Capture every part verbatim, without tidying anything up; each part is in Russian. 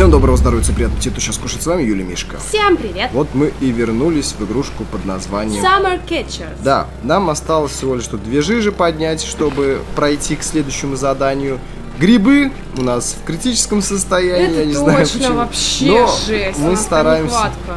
Всем доброго здоровья, приятного аппетита. Сейчас кушать с вами Юлия Мишка. Всем привет. Вот мы и вернулись в игрушку под названием Summer Catchers. Да, нам осталось всего лишь тут две жижи поднять, чтобы пройти к следующему заданию. Грибы у нас в критическом состоянии, это я не точно, знаю почему. Вообще но жесть, мы стараемся. Нехватка.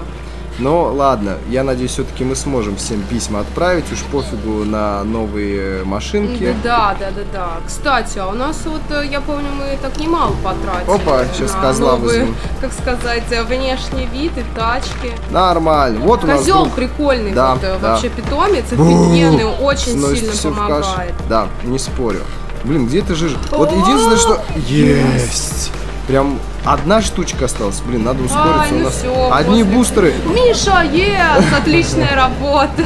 Но ладно, я надеюсь, все-таки мы сможем всем письма отправить, уж пофигу на новые машинки. Да, да, да, да. Кстати, а у нас вот, я помню, мы так немало потратили. Опа, сейчас козла вызовем. Как сказать, внешний вид и тачки. Нормально. Вот козел у нас козел прикольный, да, вот, да. Вообще питомец, офигенный, очень сносит сильно помогает. Да, не спорю. Блин, где эта жижа? Вот единственное, что... Есть! Прям одна штучка осталась. Блин, надо ускориться. А, ну у нас все, одни после... бустеры. Миша, ес! Отличная работа.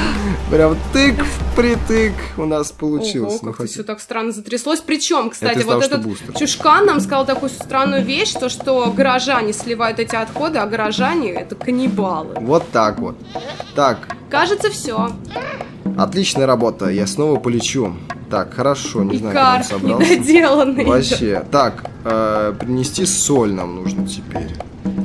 Прям тык-притык у нас получилось. Ого, ну, как-то все так странно затряслось. Причем, кстати, это вот того, этот Чушкан нам сказал такую странную вещь, то, что горожане сливают эти отходы, а горожане это каннибалы. Вот так вот. Так. Кажется, все. Отличная работа. Я снова полечу. Так, хорошо, не знаю, как он собрался. Недоделанный. Вообще. Так, э, принести соль нам нужно теперь.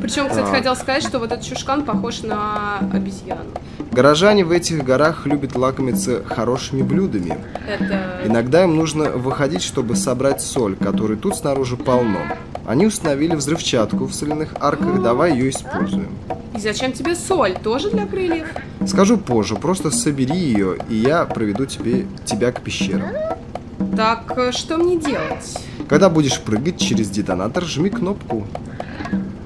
Причем, кстати, а. хотел сказать, что вот этот чушкан похож на обезьяну. Горожане в этих горах любят лакомиться хорошими блюдами. Это... Иногда им нужно выходить, чтобы собрать соль, которой тут снаружи полно. Они установили взрывчатку в соляных арках, давай ее используем. И зачем тебе соль? Тоже для крыльев? Скажу позже, просто собери ее, и я проведу тебе, тебя к пещерам. Так, что мне делать? Когда будешь прыгать через детонатор, жми кнопку.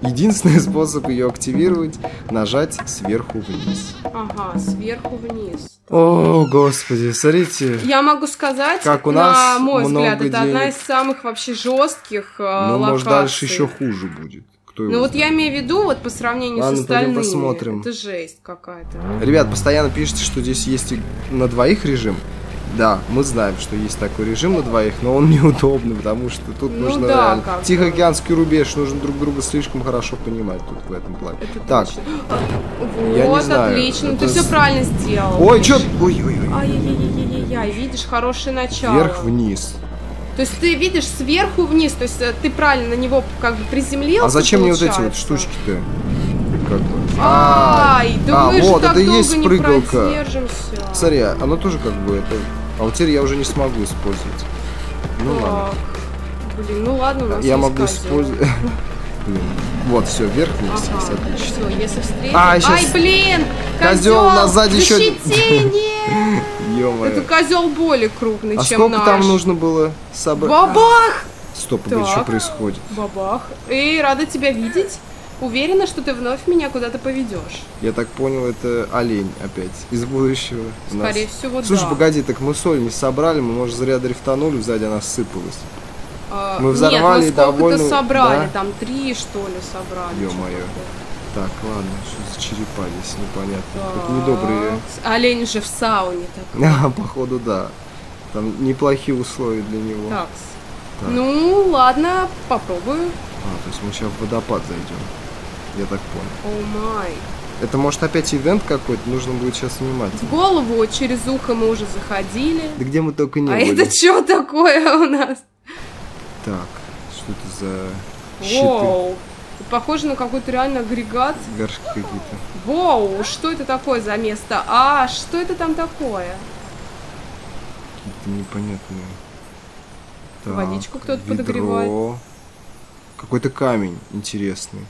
Единственный способ ее активировать – нажать сверху вниз. Ага, сверху вниз. О, господи, смотрите. Я могу сказать, как у нас, на мой взгляд, это денег. Одна из самых вообще жестких локаций. Ну, может, дальше еще хуже будет. Ну вот я имею в виду, вот по сравнению ладно, с остальными, посмотрим. Это жесть какая-то. Ребят, постоянно пишите, что здесь есть и на двоих режим. Да, мы знаем, что есть такой режим на двоих, но он неудобный, потому что тут ну нужно да, тихоокеанский рубеж, нужно друг друга слишком хорошо понимать тут в этом плане. Это так, вот, я не знаю, отлично, это... ты все правильно сделал. Ой, что? Ой-ой-ой. Ай-яй-яй-яй-яй, видишь, хорошее начало. Вверх-вниз. То есть ты видишь сверху вниз, то есть ты правильно на него как бы приземлился. А зачем мне вот эти вот штучки-то? Как бы. Ай, да мы же так долго не продержимся. Смотри, оно тоже как бы это. А вот теперь я уже не смогу использовать. Ну ладно. Блин, ну ладно, у нас я могу использовать. Вот, все, вверх вниз, отлично. Все, если встретим. Ай, блин! Козел назад еще. Это козел более крупный, а чем наш. А сколько там нужно было собрать? Бабах! Стоп, так, что происходит? Бабах. И рада тебя видеть. Уверена, что ты вновь меня куда-то поведешь. Я так понял, это олень опять из будущего. Скорее нас... всего, слушай, да. погоди, так мы соль не собрали, мы, может, зря дрифтанули, сзади она сыпалась. А, мы взорвали нет, мы довольно... сколько-то собрали, да? Там три, что ли, собрали. Ё-моё. Так, ладно, что за черепа здесь, непонятно. Как недобрые. Олень уже в сауне такой. Походу, да. Там неплохие условия для него. Так. так. Ну, ладно, попробую. А, то есть мы сейчас в водопад зайдем. Я так понял. О май. Это может опять ивент какой-то, нужно будет сейчас снимать. В голову через ухо мы уже заходили. Да где мы только не а были. А это что такое у нас? Так, что это за щиты? Воу. Похоже на какой-то реально агрегат. Горшки какие-то. Воу, что это такое за место? А, что это там такое? Какие-то непонятные. Так, водичку кто-то подогревает. Какой-то камень интересный.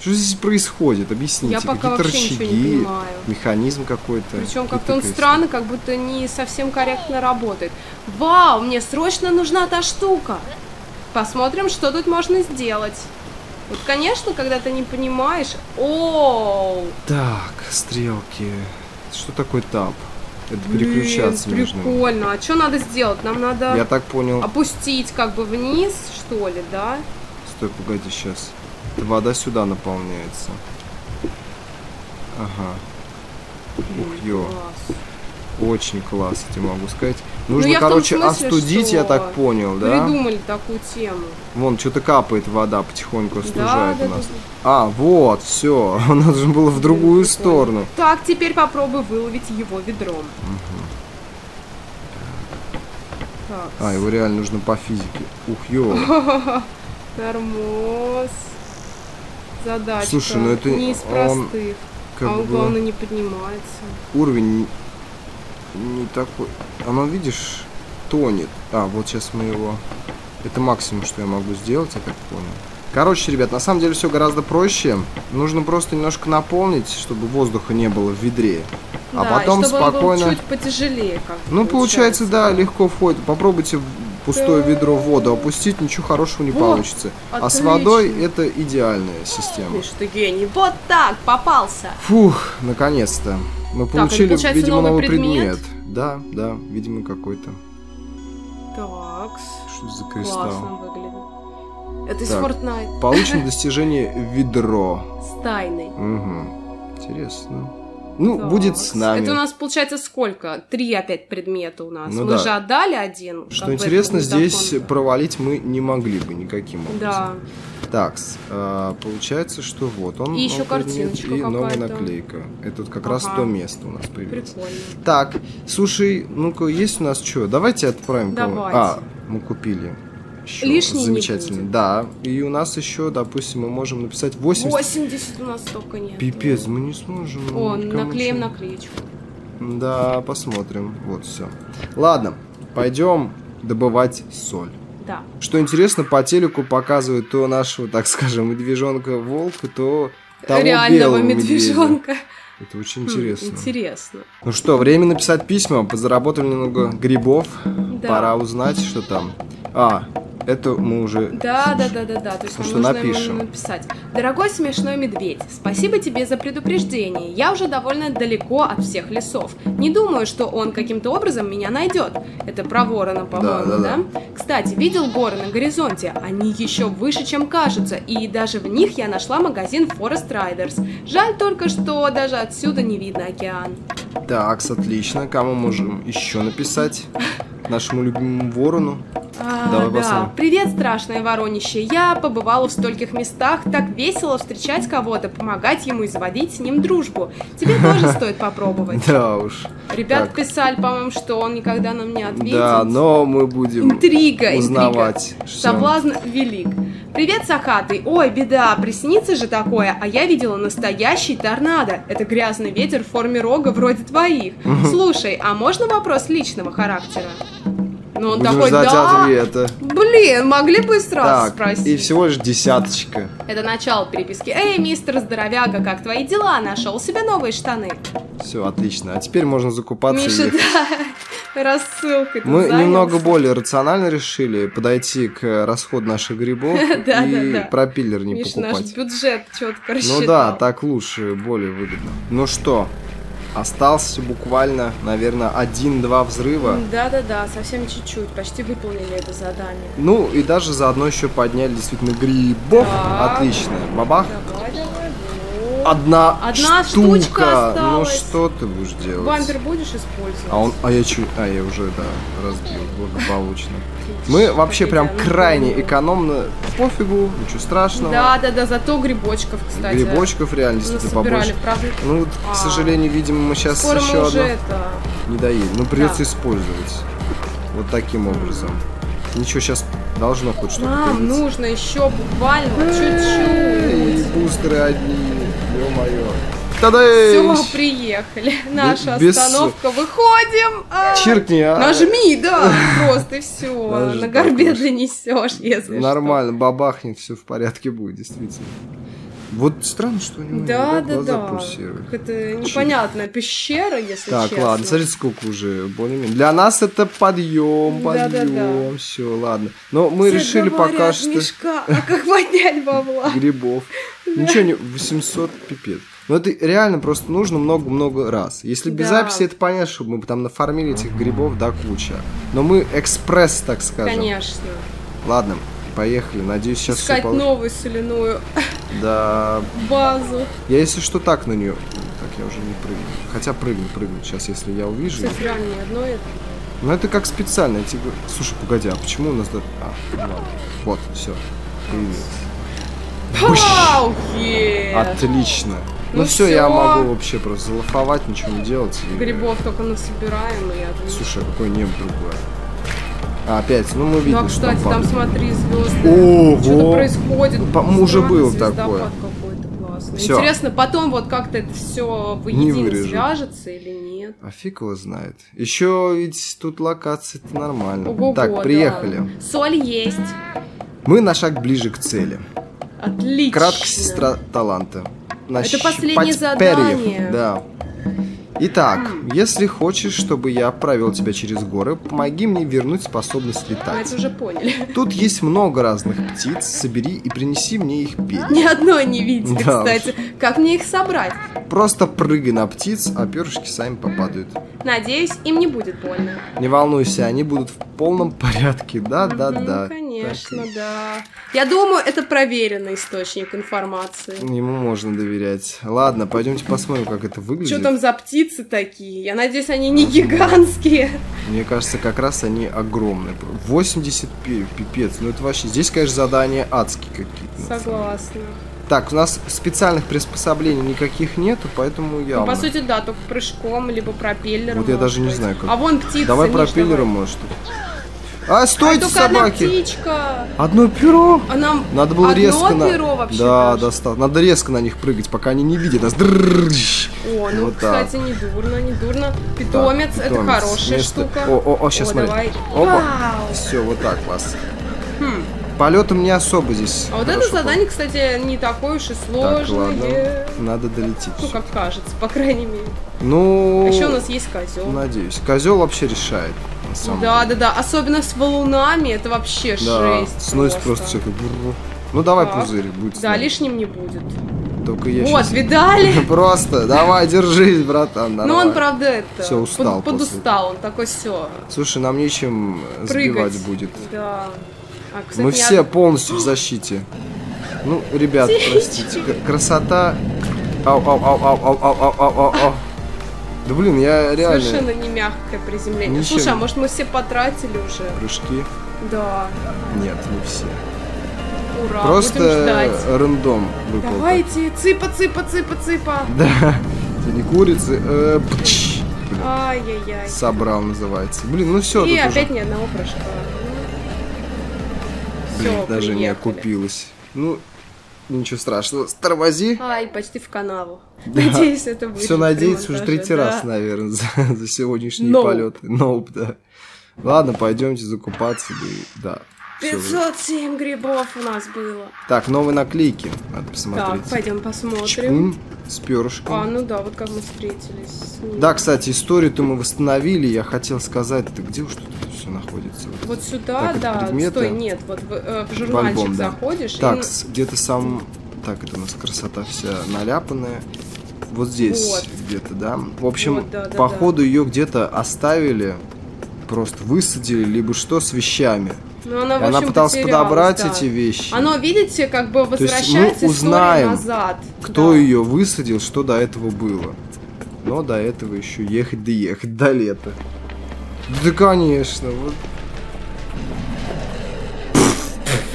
Что здесь происходит? Объясните. Я пока вообще ничего не понимаю. Механизм какой-то. Причем как-то он странно, как будто не совсем корректно работает. Вау, мне срочно нужна та штука. Посмотрим, что тут можно сделать. Вот, конечно, когда ты не понимаешь. О! Так, стрелки. Что такое тап? Это переключаться блин, нужно. Прикольно. А что надо сделать? Нам надо. Я так понял. Опустить как бы вниз, что ли, да? Стой, погоди, сейчас. Вода сюда наполняется. Ага. Блин, ух, ё. Класс. Очень классно, тебе могу сказать. Нужно, короче, смысле, остудить, я так понял, да? Придумали такую тему. Вон, что-то капает вода, потихоньку остужает да, у нас. Да, да. А, вот, все. Оно же было в другую да, сторону. Так, теперь попробуй выловить его ведром. Угу. Так. А, его реально нужно по физике. Ух, ё. Тормоз. Задача. Слушай, ну это не из простых. Как а он, бы... главное, не поднимается. Уровень не такой. Оно, видишь, тонет. А, вот сейчас мы его... Это максимум, что я могу сделать, я так понял. Короче, ребят, на самом деле все гораздо проще. Нужно просто немножко наполнить, чтобы воздуха не было в ведре. Да, а потом чтобы спокойно... Он был чуть потяжелее, как ну, получается, получается да, да, легко входит. Попробуйте пустое ведро в воду опустить, ничего хорошего не вот, получится. Отлично. А с водой это идеальная система. Ой, ты гений. Вот так, попался. Фух, наконец-то. Мы так, получили, видимо, новый, новый предмет. предмет. Да, да, видимо, какой-то. Так. Что за кристалл? Классно выглядит. Это так, из Fortnite. Получено достижение ведро. С тайной. Угу. Интересно. Ну, так, будет с нами. Это у нас получается сколько? Три опять предмета у нас. Ну, мы да. же отдали один. Что интересно, здесь провалить мы не могли бы никаким образом. Да. Так, а, получается, что вот он. И он еще картиночка. И новая наклейка. Это вот как ага. раз то место у нас появилось. Прикольно. Так, слушай, ну-ка, есть у нас что? Давайте отправим кого-то. А, мы купили. Еще лишний замечательный. Да. И у нас еще, допустим, мы можем написать восемьдесят. восемьдесят у нас столько нет. Пипец, мы не сможем. О, наклеим наклеечку. Да, посмотрим. Вот все. Ладно, пойдем добывать соль. Да. Что интересно, по телеку показывают то нашего, так скажем, медвежонка-волка, то того реального медвежонка. Медведя. Это очень интересно. Интересно. Ну что, время написать письма. Подзаработали немного грибов. Да. Пора узнать, что там. А, это мы уже... Да, да, да, да, да. То есть нам что нужно напишем. Ему написать. Дорогой смешной медведь, спасибо тебе за предупреждение. Я уже довольно далеко от всех лесов. Не думаю, что он каким-то образом меня найдет. Это про ворона, по-моему, да, да, да? да? Кстати, видел горы на горизонте. Они еще выше, чем кажутся. И даже в них я нашла магазин Forest Riders. Жаль только, что даже отсюда не видно океан. Так, отлично. Кому можем еще написать? Нашему любимому ворону. А, давай да. посмотрим. Привет, страшное воронище. Я побывала в стольких местах. Так весело встречать кого-то, помогать ему и заводить с ним дружбу. Тебе тоже стоит попробовать. Да уж. Ребят писали, по-моему, что он никогда нам не ответит. Да, но мы будем узнавать. Соблазн велик. Привет, сахатый. Ой, беда, приснится же такое. А я видела настоящий торнадо. Это грязный ветер в форме рога вроде твоих. Слушай, а можно вопрос личного характера? Ну, он будем такой, да, ответа. Блин, могли бы сразу так, спросить. И всего лишь десяточка. Это начало переписки. Эй, мистер Здоровяга, как твои дела? Нашел себе новые штаны. Все, отлично. А теперь можно закупаться. Миша, да, рассылка. Мы занялся. Немного более рационально решили подойти к расходу наших грибов да, и да, да. пропиллер не Миша, покупать. Наш бюджет четко рассчитал. Ну да, так лучше, более выгодно. Ну что? Остался буквально, наверное, один-два взрыва. Да-да-да, совсем чуть-чуть, почти выполнили это задание. Ну, и даже заодно еще подняли действительно грибов. Да. Отлично. Бабах. Давай, давай, Одна, Одна штука. штучка осталась. Ну, что ты будешь делать? Бампер будешь использовать? А, он, а, я, чуть, а я уже, да, разбил благополучно. Мы вообще прям крайне экономно. Пофигу, ничего страшного. Да, да, да, зато грибочков, кстати. Грибочков реально действительно побольше. Ну, к сожалению, видимо, мы сейчас еще одно не доедем. Ну, придется использовать. Вот таким образом. Ничего, сейчас должно хоть что-то. Нам нужно еще буквально чуть-чуть. Бустеры одни, ё-моё. Все, приехали. Наша Без... остановка. Выходим. А... Чиркни, а... Нажми, да. Просто все. На горбе донесешь, если нормально, что. Бабахнет, все в порядке будет, действительно. Вот странно, что у него да, да, глаза да. пульсируют. Это непонятная пещера, если так, честно. Так, ладно, смотри, сколько уже более-менее. Для нас это подъем, подъем, да, да, да. все, ладно. Но мы все решили говорят, пока что... Мишка, а как поднять бабла? Грибов. Ничего не... восемьсот пипец. Но это реально просто нужно много-много раз. Если без да. записи, это понятно, что мы там нафармили этих грибов до да, куча. Но мы экспресс, так скажем. Конечно. Ладно, поехали. Надеюсь, сейчас искать все получится. Новую соляную да. базу. Я если что, так на нее. Так, я уже не прыгну. Хотя прыгну, прыгну. Сейчас, если я увижу. Кстати, реально не одно это. Ну это как специально. Я тебе... Слушай, погоди, а почему у нас... А, ладно. Вот, все. Вау, отлично. Ну, ну все, все, я могу вообще просто залофовать, ничего не делать. Грибов и... только насобираем и отлично. Слушай, какое небо другое. Опять, ну мы видим. Ну, а, кстати, что там, там смотри, звезды. Ого! Что-то происходит. Уже был такой. Интересно, потом вот как-то это все воедино свяжется или нет. А фиг его знает. Еще ведь тут локации-то нормально. Ого-го, так, приехали. Да. Соль есть. Мы на шаг ближе к цели. Отлично. Краткая сестра таланта. Нащипать это последнее задание. Перьев. Да. Итак, если хочешь, чтобы я провел тебя через горы, помоги мне вернуть способность летать. Мы это уже поняли. Тут есть много разных птиц, собери и принеси мне их перья. Ни одной не видела, да, кстати. Как мне их собрать? Просто прыгай на птиц, а перышки сами попадают. Надеюсь, им не будет больно. Не волнуйся, они будут в полном порядке, да-да-да. Конечно, так. Да. Я думаю, это проверенный источник информации. Ему можно доверять. Ладно, пойдемте посмотрим, как это выглядит. Что там за птицы такие? Я надеюсь, они не гигантские. Мне кажется, как раз они огромные. восемьдесят перьев, пипец. Ну это вообще... Здесь, конечно, задания адские какие-то. Согласна. Так, у нас специальных приспособлений никаких нету, поэтому я. Ну, по сути, да, только прыжком, либо пропеллером. Вот я даже не знаю, как. А вон птица. Давай пропеллером, может. А, стойте, а собаки! Одна птичка. Одно перо! А нам надо было одно резко перо на... Да, достаточно. Надо резко на них прыгать, пока они не видят нас. О, ну, вот кстати, так. не дурно, не дурно. Питомец, да, питомец. Это хорошая Место. штука. О, о, о, сейчас о, смотри. Опа. Все, вот так вас. Хм. Полетом не особо здесь. А вот это задание, кстати, не такое уж и сложное. Так, ладно. Надо долететь. Ну, как кажется, по крайней мере. Ну. А еще у нас есть козел. Надеюсь. Козел вообще решает. Да, да, да. Особенно с валунами это вообще да. жесть. Сносит просто все как. Ну давай так. пузырь будет. Да, лишним не будет. Только я вот, сейчас... видали? Просто, давай, держись, братан. Ну он, правда, это... Все, устал. Под, подустал, он такой все. Слушай, нам нечем прыгать. Сбивать будет. Да. А, кстати, мы я... все полностью в защите. Ну, ребят, простите. Красота. Ау-ау-ау-ау-ау-ау-ау-ау-ау. Да блин, я реально... Совершенно не мягкое приземление. Ничего. Слушай, а может мы все потратили уже? Прыжки? Да. Нет, не все. Ура, просто рандом выпал. Давайте, цыпа-цыпа-цыпа-цыпа. Да, это не курицы. Э, Ай-яй-яй. Собрал, называется. Блин, ну все. И опять уже... ни одного прыжка. Блин, все, даже приехали. Не окупилось. Ну... Ничего страшного. Тормози. Ай, почти в канаву. Да. Надеюсь, это будет. Все надеется уже третий да. раз, наверное, за, за сегодняшний nope. полет. Ноуп, nope, да. Ладно, пойдемте закупаться. Да. пятьсот семь грибов у нас было. Так, новые наклейки. Надо посмотреть. Так, пойдем посмотрим. Чпун, с перышком. А, ну да, вот как мы встретились. Да, кстати, историю-то мы восстановили. Я хотел сказать, ты где уж тут все находится? Вот сюда, так, да. Предметы. Стой, нет, вот в, э, в журнальчик в альбом, да. заходишь. Так, и... где-то сам... Так, это у нас красота вся наляпанная. Вот здесь вот. Где-то, да? В общем, вот, да, да, по да, ходу да. ее где-то оставили, просто высадили, либо что с вещами. Но она, в общем, она пыталась подобрать да. эти вещи. Оно, видите, как бы возвращается история назад. Кто да. ее высадил, что до этого было. Но до этого еще ехать да ехать до лета. Да, конечно. Вот,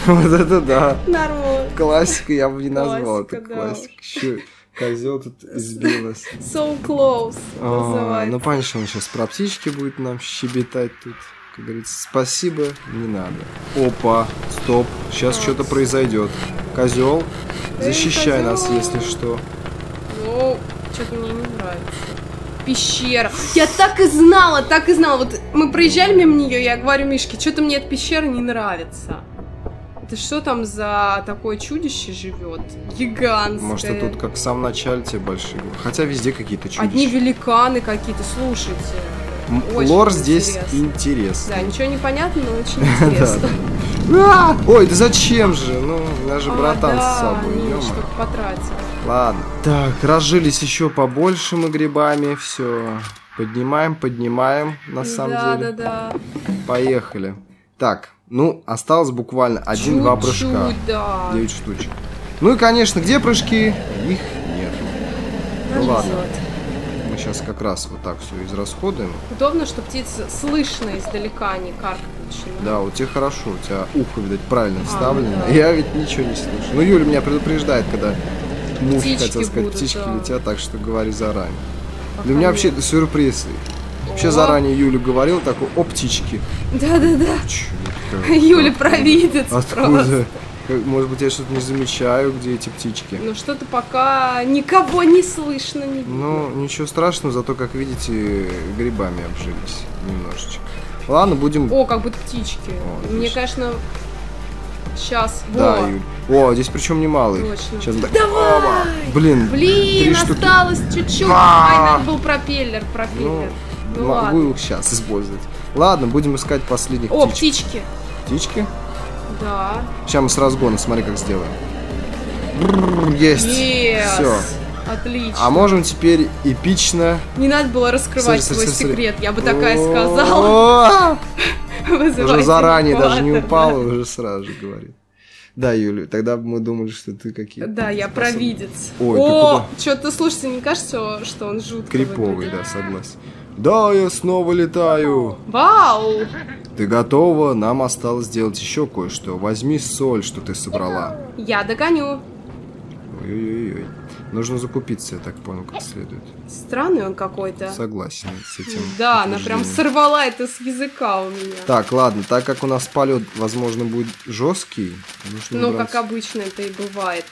вот это да. Нормально. Классика, я бы не назвал это классикой. Козел тут избилась. So close называется. Ну, понятно, что он сейчас про птички будет нам щебетать тут. Говорит, спасибо, не надо. Опа, стоп, сейчас что-то произойдет. Козел, защищай нас, если что. Ну, что-то мне не нравится. Пещера. Я так и знала, так и знала. Вот мы проезжали мимо нее, я говорю Мишке, что-то мне от пещеры не нравится. Это что там за такое чудище живет? Гигантское. Может, это тут как в самом начале тебе большие. Хотя везде какие-то чудища. Одни великаны какие-то, слушайте. Очень лор интересно. Здесь интересно. Да, ничего не понятно, но очень интересно. Ой, да зачем же? Ну, даже братан с собой. Ладно. Так, разжились еще побольше мы грибами. Все. Поднимаем, поднимаем, на самом деле. Да, да, да. Поехали. Так, ну, осталось буквально один-два прыжка. девять штучек. Ну и, конечно, где прыжки? Их нет. Ну ладно. Сейчас как раз вот так все израсходуем. Удобно, что птицы слышно издалека, не каркают. Да, у тебя хорошо, у тебя ухо, видать, правильно вставлено. А, да. Я ведь ничего не слышу. Ну, Юля меня предупреждает, когда муж, хотел сказать, будут, птички да. летят, так что говори заранее. Пока Для меня нет. вообще это сюрприз. Вообще заранее Юлю говорил, такой, о, птички. Да-да-да. Юля провидец. Откуда? Может быть, я что-то не замечаю, где эти птички. Ну, что-то пока никого не слышно, не видно. Ну, ничего страшного, зато, как видите, грибами обжились немножечко. Ладно, будем... О, как бы птички. О, мне, конечно, сейчас... Да, Юль. О, здесь причем немалые. Точно. Сейчас... Давай! Опа! Блин, Блин, осталось чуть-чуть. Ай, надо был пропеллер, пропеллер. Ну, ну, могу их сейчас использовать. Ладно, будем искать последних птичек. О, птички. Птички? Да. Сейчас мы с разгона, смотри, как сделаем. Есть. Yes. Все. Отлично. А можем теперь эпично... Не надо было раскрывать смотри, свой смотри, секрет, смотри. Я бы такая сказала. Уже заранее даже не упала, уже сразу же говорит. Да, Юля, тогда мы думали, что ты какие-то... Да, я провидец. О, что-то, слушайте, не кажется, что он жуткий? Криповый, да, согласен. Да, я снова летаю. Вау! Ты готова? Нам осталось сделать еще кое-что. Возьми соль, что ты собрала. Я догоню. Ой-ой-ой. Нужно закупиться, я так понял, как следует. Странный он какой-то. Согласен с этим. Да, она прям сорвала это с языка у меня. Так, ладно, так как у нас полет, возможно, будет жесткий. Ну, как обычно это и бывает.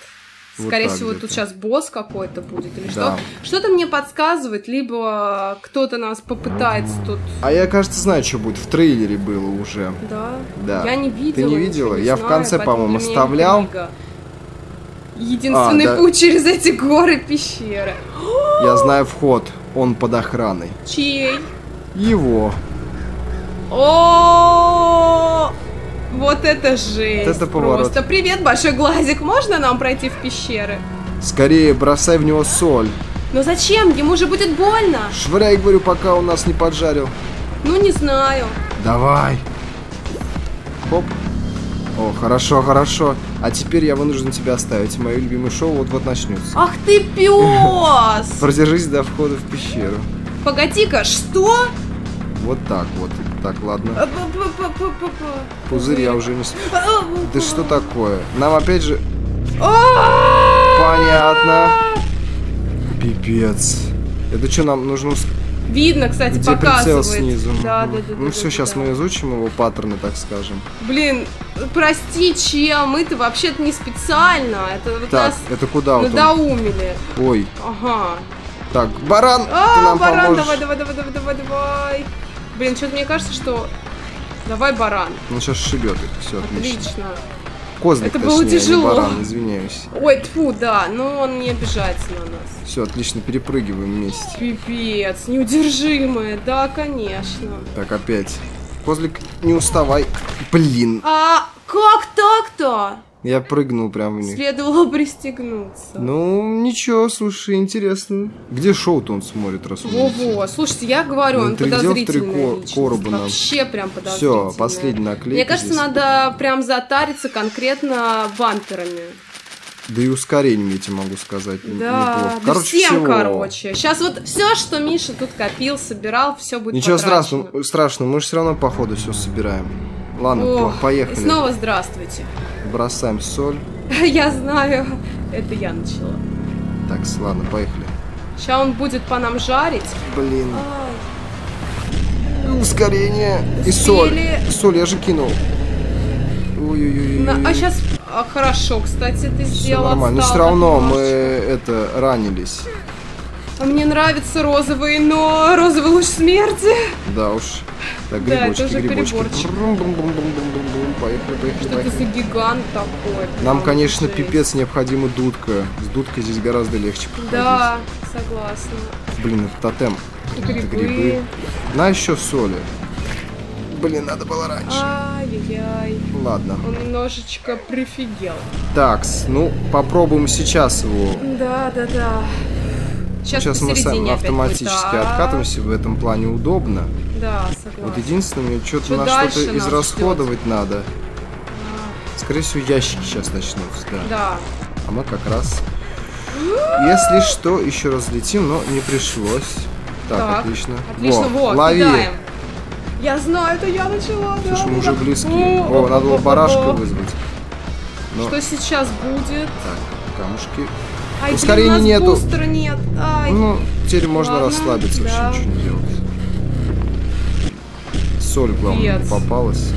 Скорее всего, тут сейчас босс какой-то будет или что. Что-то мне подсказывает, либо кто-то нас попытается тут... А я, кажется, знаю, что будет. В трейлере было уже. Да? Да. Я не видела. Ты не видела? Я в конце, по-моему, оставлял... Единственный а, путь да. через эти горы пещеры. Я знаю вход. Он под охраной. Чей? Его. О, вот это жесть. Это поворот. Просто привет, большой глазик. Можно нам пройти в пещеры? Скорее бросай в него соль. Но зачем? Ему же будет больно. Швыряй, говорю, пока он нас не поджарил. Ну не знаю. Давай. Хоп. О, хорошо, хорошо. А теперь я вынужден тебя оставить. Мое любимое шоу вот-вот начнется. Ах ты пес! Продержись до входа в пещеру. Погоди-ка, что? Вот так вот. Так, ладно. Пузырь я уже не... Да что такое? Нам опять же... Понятно. Пипец. Это что, нам нужно... Видно, кстати, где показывает. Прицел снизу. Да, да, да, ну да, все, да, сейчас да. мы изучим его паттерны, так скажем. Блин, прости, чем? Мы-то вообще-то не специально. Это вот так, нас это куда надоумили. Вот Ой. Ага. Так, баран, а, ты нам баран, поможешь. давай, давай, давай, давай, давай. Блин, что-то мне кажется, что... Давай, баран. Ну, сейчас шибет их, все, отлично. отлично. Козлик, это было точнее, тяжело. Баран, извиняюсь. Ой, тьфу, да, но он не обижается на нас. Все, отлично, перепрыгиваем вместе. Пипец, неудержимое, да, конечно. Так, опять. Козлик, не уставай. Блин. А как так-то? Я прыгнул прям вниз. Следовало пристегнуться. Ну, ничего, слушай, интересно. Где шоу-то он смотрит, раз Во-во, слушайте, я говорю, он подозрительный. Вообще прям подозрительный. Все, последний наклейка. Мне кажется, надо прям затариться конкретно бамперами. Да и ускорением, я тебе могу сказать. Да, да всем, короче. Сейчас вот все, что Миша тут копил, собирал, все будет Ничего страшного, страшного, мы же все равно по ходу все собираем. Ладно, Ох, поехали. И снова здравствуйте. Бросаем соль. Я знаю, это я начала. Так, ладно, поехали. Сейчас он будет по нам жарить. Блин. Ай. Ускорение. Успели. И соль. Соль я же кинул. Ой-ой-ой. А сейчас а, хорошо, кстати, ты сделала. Нормально. Но все равно мы это ранились. А мне нравятся розовые, но розовый луч смерти. Да уж. Так, грибочки, да, это уже грибочки. Брум, брум, брум, брум, брум, брум. Поехали, поехали, Что поехали. Ты за гигант такой? Нам, конечно, жесть. Пипец необходима дудка. С дудкой здесь гораздо легче проходить. Да, согласна. Блин, это тотем. Грибы. Это грибы. На еще соли. Блин, надо было раньше. Ай-яй-яй. Ладно. Он немножечко прифигел. Такс, ну попробуем сейчас его. Да, да, да. Сейчас, Сейчас мы сами автоматически будет. откатываемся, в этом плане удобно. Да, согласен. Вот единственное, мне что-то что на что-то израсходовать ждет? надо. А. Скорее всего, ящики сейчас начнутся, да. Да. А мы как раз... Если что, еще раз летим, но не пришлось. Так, так отлично. Отлично, Во, вот, лови. Кидаем. Я знаю, это я начала, да. Слушай, мы уже близки. О, надо было барашка вызвать. Но... Что сейчас будет? Так, камушки... Ай, ускорения нету. Нет. Ай. Ну, теперь можно Ладно, расслабиться, да. вообще ничего не делать. соль, главное, не попалась.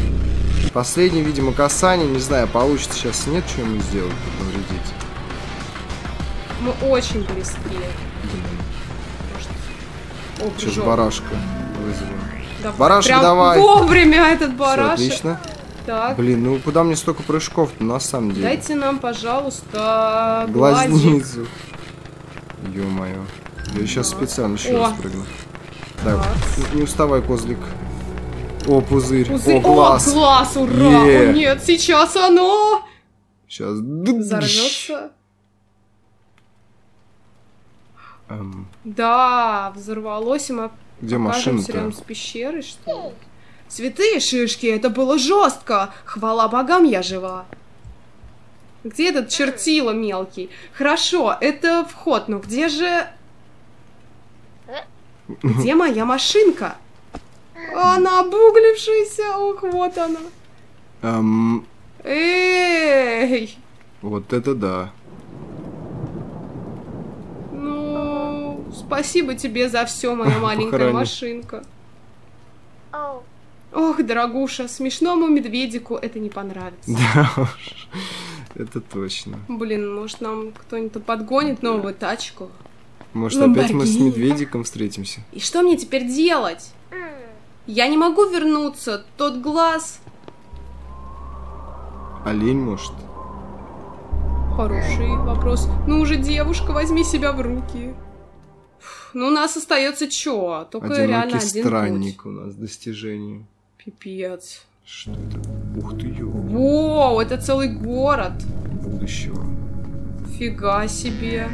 Последнее, видимо, касание. Не знаю, получится сейчас, нет, что ему сделать, повредить. Мы очень близки. О, сейчас барашка вызовем. Да, барашка, давай! Вовремя этот барашек. Все, отлично. Так. Блин, ну куда мне столько прыжков-то, на самом деле? Дайте нам, пожалуйста, глазницу. Ё-моё. Я сейчас специально еще раз прыгну. Так, не уставай, козлик. О, пузырь. Пузырь. О, глаз. О, глаз, ура! Е. О, нет, сейчас оно! Сейчас. Взорвется. Эм. Да, взорвалось, и мы окажемся рядом с пещерой, что ли? Святые шишки, это было жестко. Хвала богам, я жива. Где этот чертила мелкий? Хорошо, это вход, но где же... Где моя машинка? Она обуглившаяся, ох, вот она. Эм... Эй! Вот это да. Ну, спасибо тебе за все, моя маленькая машинка. Ох, дорогуша, смешному медведику это не понравится. Да уж, это точно. Блин, может нам кто-нибудь подгонит новую тачку? Может опять мы с медведиком встретимся? И что мне теперь делать? Я не могу вернуться, тот глаз... Олень, может? Хороший вопрос. Ну уже, девушка, возьми себя в руки. Ну у нас остается чё? Только реально один странник у нас, достижение. Пипец. Что это? Ух ты, ё. Воу, это целый город будущего. Фига себе.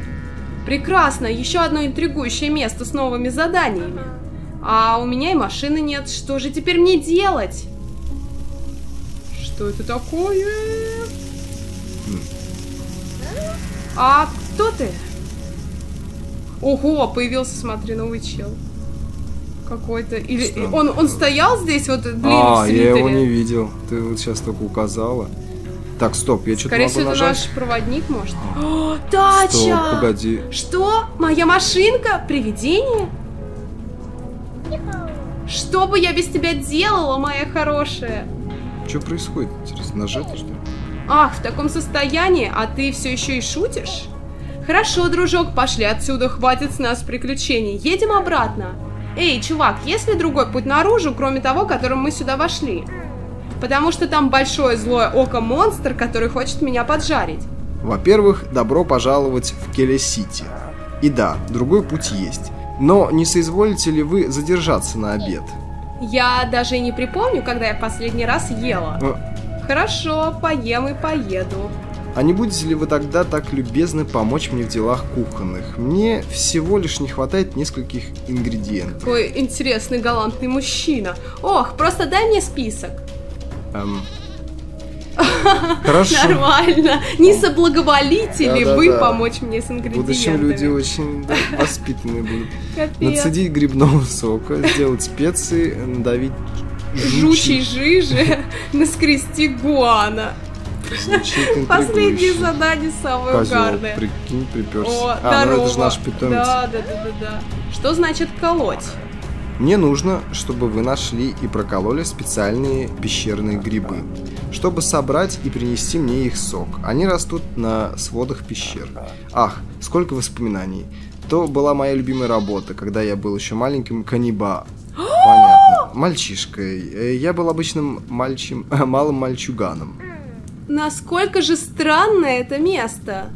Прекрасно, еще одно интригующее место с новыми заданиями. А у меня и машины нет, что же теперь мне делать? Что это такое? А кто ты? Ого, появился, смотри, новый чел. Какой-то... Или... Он, он стоял здесь, вот, блин, а, в я его не видел. Ты вот сейчас только указала. Так, стоп, я что-то могу всего, нажать. Скорее всего, наш проводник, может. О, тача! Стоп, погоди. Что? Моя машинка? Привидение? Что бы я без тебя делала, моя хорошая? Что происходит? Интересно, нажать, что ли? Ах, в таком состоянии? А ты все еще и шутишь? Хорошо, дружок, пошли отсюда, хватит с нас приключений. Едем обратно. Эй, чувак, есть ли другой путь наружу, кроме того, которым мы сюда вошли? Потому что там большое злое око-монстр, который хочет меня поджарить. Во-первых, добро пожаловать в Келесити. И да, другой путь есть. Но не соизволите ли вы задержаться на обед? Я даже и не припомню, когда я в последний раз ела. А... Хорошо, поем и поеду. А не будете ли вы тогда так любезны помочь мне в делах кухонных? Мне всего лишь не хватает нескольких ингредиентов. Какой интересный галантный мужчина. Ох, просто дай мне список. Эм... Хорошо. Нормально. Не соблаговолите ли вы помочь мне с ингредиентами? В будущем люди очень воспитанные будут. Нацедить грибного сока, сделать специи, надавить жучей жижи, наскрести гуана. Последнее задание самое угарное. Прикинь, приперся. О, а, ну это же наш питомец. Да, да, да, да, да. Что значит колоть? Мне нужно, чтобы вы нашли и прокололи специальные пещерные грибы, чтобы собрать и принести мне их сок. Они растут на сводах пещер. Ах, сколько воспоминаний. То была моя любимая работа, когда я был еще маленьким каннибалом. Понятно. Мальчишкой. Я был обычным мальчим, малым мальчуганом. Насколько же странное это место.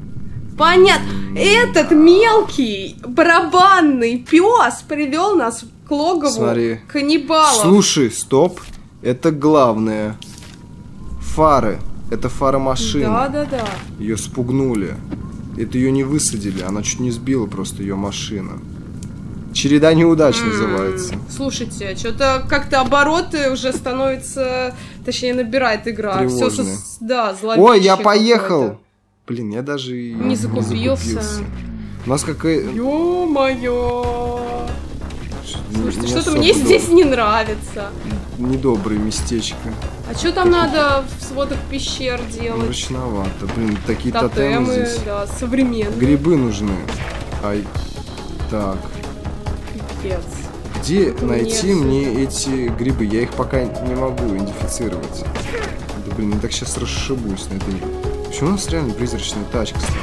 Понятно. Этот мелкий барабанный пес привел нас к логову. Смотри. Каннибалов. Слушай, стоп. Это главное. Фары. Это фара машины. Да, да, да. Ее спугнули. Это ее не высадили. Она чуть не сбила просто ее машина. Череда неудач М -м -м. называется. Слушайте, что-то как-то обороты уже становятся... Точнее, набирает игра. Все, да, ой, я поехал! Блин, я даже не закупился. Не закупился. У нас какая... Ё-моё! Слушайте, что-то мне здесь не нравится. Недоброе местечко. А что там надо в сводах пещер делать? Мрачновато. Блин, такие тотемы, тотемы здесь. Да, современные. Грибы нужны. Ай. Так. Пипец. Помоги найти мне эти грибы. Я их пока не могу идентифицировать. Да блин, я так сейчас расшибусь на этой. Почему у нас реально призрачная тачка стоит?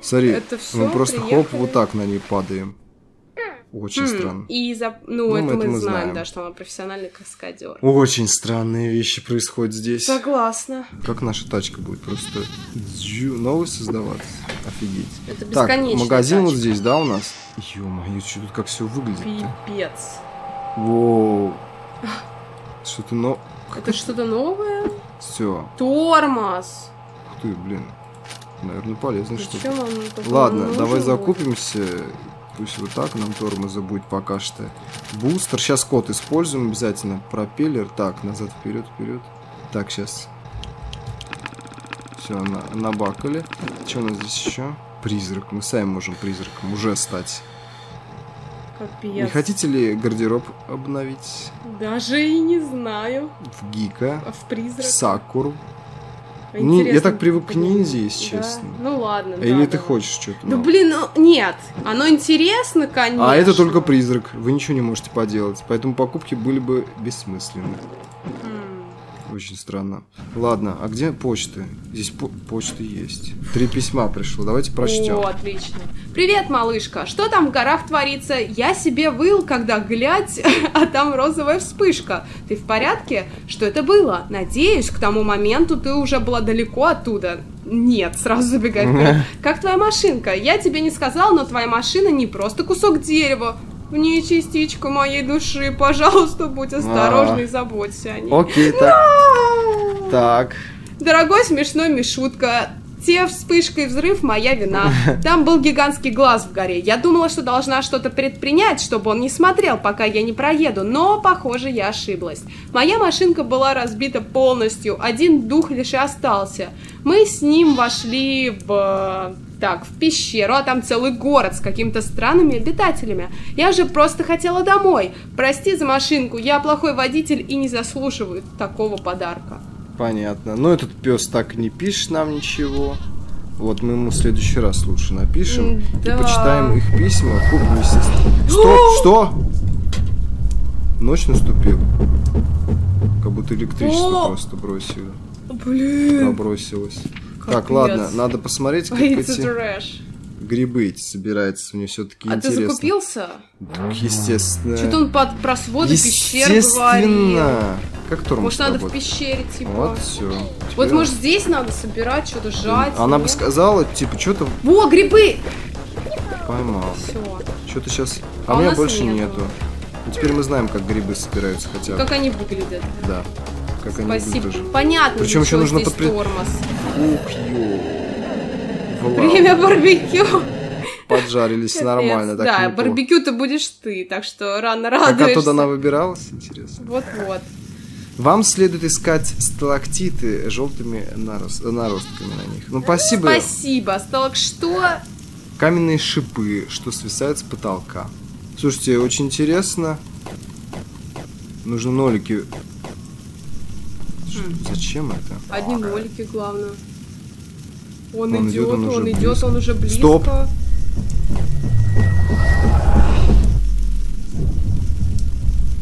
Смотри, мы просто приехали? Хоп, вот так на ней падаем. Очень хм, странно. И за... ну, ну, это мы, это мы знаем, знаем, да, что она профессиональный каскадер. Очень странные вещи происходят здесь. Согласна. Как наша тачка будет просто дзю, новый создаваться? Офигеть. Это бесконечная. Так, магазин тачка. Вот здесь, да, у нас? Ё-моё, что тут как все выглядит? Пипец. Воу. Что-то но... Это что-то новое? Все. Тормоз. Ух ты, блин. Наверное, полезно что-то. Ладно, давай закупимся... Пусть вот так нам тормоза будет пока что. Бустер. Сейчас код используем обязательно. Пропеллер. Так, назад, вперед, вперед. Так, сейчас. Все, на, набакали. Что у нас здесь еще? Призрак. Мы сами можем призраком уже стать. Капец. Не хотите ли гардероб обновить? Даже и не знаю. В Гика. В призрак. В Сакуру. Не, я так привык к ниндзя, если да? честно. Ну ладно. Или да, ты да. хочешь что-то? Да ну, блин, ну, нет. Оно интересно, конечно. А это только призрак. Вы ничего не можете поделать. Поэтому покупки были бы бессмысленны. Mm. Очень странно. Ладно, а где почта? Здесь по почта есть. Три письма пришло. Давайте прочтем. О, отлично. Привет, малышка. Что там в горах творится? Я себе выл, когда глядь, а там розовая вспышка. Ты в порядке? Что это было? Надеюсь, к тому моменту ты уже была далеко оттуда. Нет, сразу забегай вперед. Как твоя машинка? Я тебе не сказал, но твоя машина не просто кусок дерева. В ней частичка моей души. Пожалуйста, будь осторожна и заботься о ней. Окей, так. Дорогой смешной Мишутка. Те вспышка и взрыв моя вина. Там был гигантский глаз в горе. Я думала, что должна что-то предпринять, чтобы он не смотрел, пока я не проеду. Но, похоже, я ошиблась. Моя машинка была разбита полностью. Один дух лишь и остался. Мы с ним вошли в... Так, в пещеру, а там целый город с какими-то странными обитателями. Я же просто хотела домой. Прости за машинку, я плохой водитель и не заслуживаю такого подарка. Понятно. Но этот пес так не пишет нам ничего. Вот мы ему в следующий раз лучше напишем. Да. И почитаем их письма. Купим, естественно. Стоп! Что? Ночь наступила. Как будто электричество просто бросили. Блин. Набросилось. Так, ладно, надо посмотреть, как эти... Грибы эти собирается, мне все-таки а интересно. А ты закупился? Так, естественно. Что-то он под просводы пещер говорил. Как тормоз? Может, надо работает? В пещере, типа. Вот, все. Вот, он... может, здесь надо собирать, что-то жать. Она нет? бы сказала, типа, что-то... Во, грибы! Поймал. Что-то сейчас... А, а у меня больше нету. нету. Ну, теперь мы знаем, как грибы собираются хотя бы. Как они выглядят. Да. Как Спасибо. они выглядят. Понятно, Причем еще нужно подпри... тормоз. Ух, ё. Время барбекю. Поджарились нормально. Так да, барбекю ты будешь ты, так что рано радуешься. Как оттуда она выбиралась, интересно. Вот-вот. Вам следует искать сталактиты желтыми нарост... наростками на них. Ну, спасибо. Спасибо. Сталак что? Каменные шипы, что свисают с потолка. Слушайте, очень интересно. Нужно нолики. М. Зачем это? Одни нолики, главное. Он, он идет, идет он, он идет, близко. он уже близко. Стоп!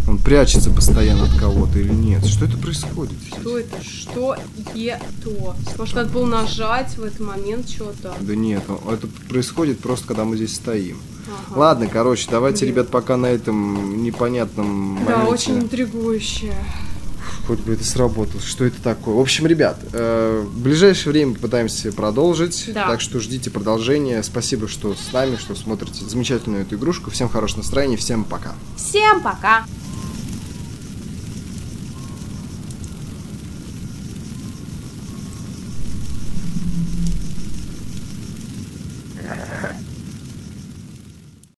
Он прячется постоянно от кого-то или нет? Что это происходит? Что это? Что е-то? Может, надо было нажать в этот момент что-то? Да нет, это происходит просто, когда мы здесь стоим. Ага. Ладно, короче, давайте, Блин. ребят, пока на этом непонятном Да, моменте... очень интригующе. Хоть бы это сработало. Что это такое? В общем, ребят, э, в ближайшее время пытаемся продолжить. Да. Так что ждите продолжения. Спасибо, что с нами, что смотрите замечательную эту игрушку. Всем хорошего настроения. Всем пока. Всем пока.